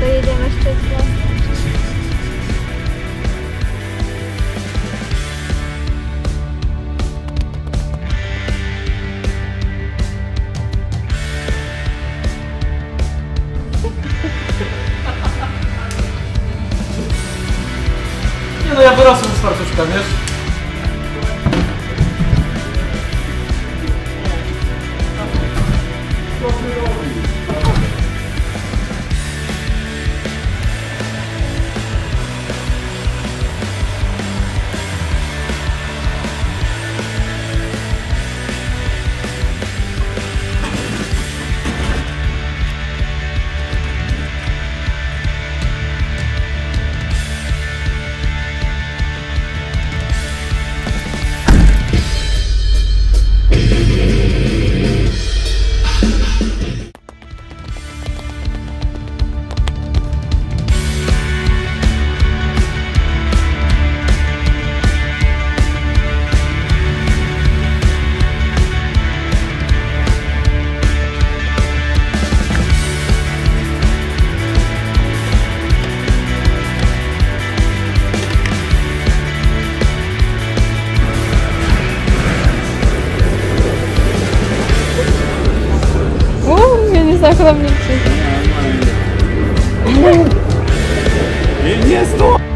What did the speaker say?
Dojedziemy szczytnie. Nie no, ja wyrosłem z fartuszka, wiesz? Закладывайте. Не стой!